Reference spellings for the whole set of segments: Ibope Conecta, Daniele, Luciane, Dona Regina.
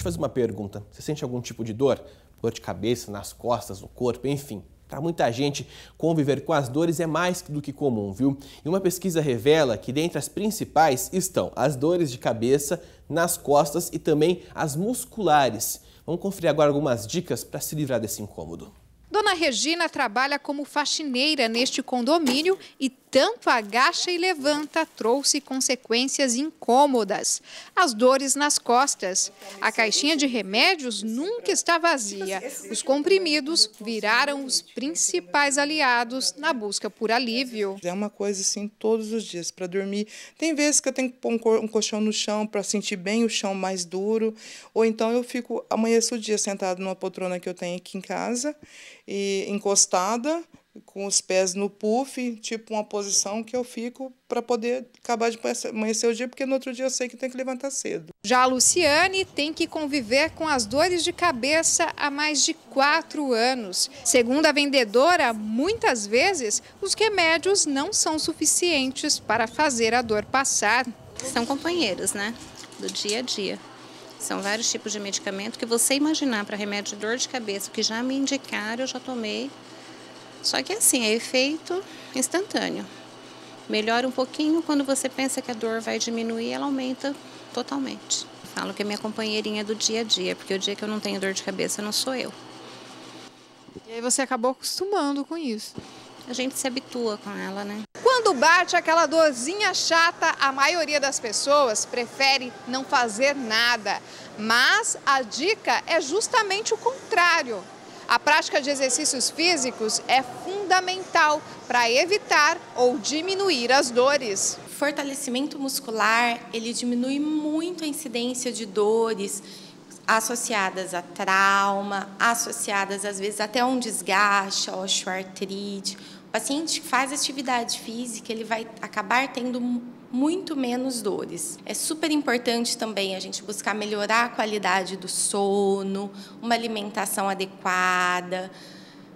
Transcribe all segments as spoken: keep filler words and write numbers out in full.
te fazer uma pergunta. Você sente algum tipo de dor? Dor de cabeça, nas costas, no corpo, enfim. Para muita gente, conviver com as dores é mais do que comum, viu? E uma pesquisa revela que dentre as principais estão as dores de cabeça, nas costas e também as musculares. Vamos conferir agora algumas dicas para se livrar desse incômodo. Dona Regina trabalha como faxineira neste condomínio e tanto agacha e levanta trouxe consequências incômodas. As dores nas costas. A caixinha de remédios nunca está vazia. Os comprimidos viraram os principais aliados na busca por alívio. É uma coisa assim todos os dias para dormir. Tem vezes que eu tenho que pôr um colchão no chão para sentir bem o chão mais duro. Ou então eu fico, amanheço o dia sentado numa poltrona que eu tenho aqui em casa e encostada, com os pés no puff, tipo uma posição que eu fico para poder acabar de amanhecer o dia, porque no outro dia eu sei que tem que levantar cedo. Já a Luciane tem que conviver com as dores de cabeça há mais de quatro anos. Segundo a vendedora, muitas vezes os remédios não são suficientes para fazer a dor passar. São companheiros, né? Do dia a dia. São vários tipos de medicamento que você imaginar para remédio de dor de cabeça, que já me indicaram, eu já tomei. Só que assim, é efeito instantâneo. Melhora um pouquinho, quando você pensa que a dor vai diminuir, ela aumenta totalmente. Falo que é minha companheirinha do dia a dia, porque o dia que eu não tenho dor de cabeça, não sou eu. E aí você acabou acostumando com isso. A gente se habitua com ela, né? Quando bate aquela dorzinha chata, a maioria das pessoas prefere não fazer nada. Mas a dica é justamente o contrário. A prática de exercícios físicos é fundamental para evitar ou diminuir as dores. O fortalecimento muscular, ele diminui muito a incidência de dores associadas a trauma, associadas às vezes até a um desgaste, osteoartrite. O paciente que faz atividade física, ele vai acabar tendo muito menos dores. É super importante também a gente buscar melhorar a qualidade do sono, uma alimentação adequada,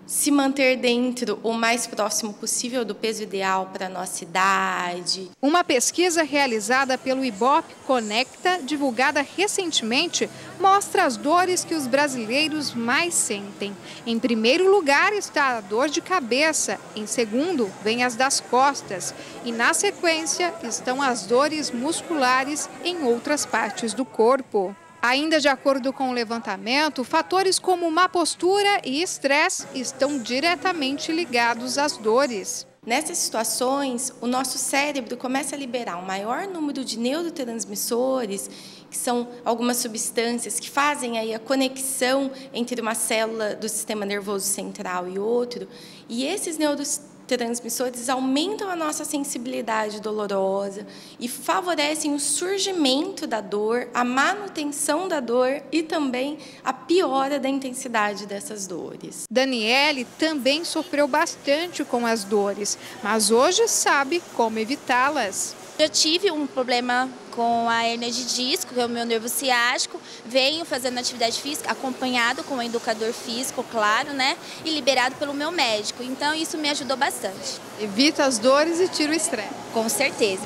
se manter dentro o mais próximo possível do peso ideal para a nossa idade. Uma pesquisa realizada pelo Ibope Conecta, divulgada recentemente, mostra as dores que os brasileiros mais sentem. Em primeiro lugar está a dor de cabeça, em segundo vem as das costas e na sequência estão as dores musculares em outras partes do corpo. Ainda de acordo com o levantamento, fatores como má postura e estresse estão diretamente ligados às dores. Nessas situações, o nosso cérebro começa a liberar um maior número de neurotransmissores, que são algumas substâncias que fazem aí a conexão entre uma célula do sistema nervoso central e outro, e esses neurotransmissores transmissores aumentam a nossa sensibilidade dolorosa e favorecem o surgimento da dor, a manutenção da dor e também a piora da intensidade dessas dores. Daniele também sofreu bastante com as dores, mas hoje sabe como evitá-las. Eu tive um problema com a hérnia de disco, que é o meu nervo ciático, venho fazendo atividade física, acompanhado com um educador físico, claro, né? E liberado pelo meu médico. Então, isso me ajudou bastante. Evita as dores e tira o estresse. Com certeza.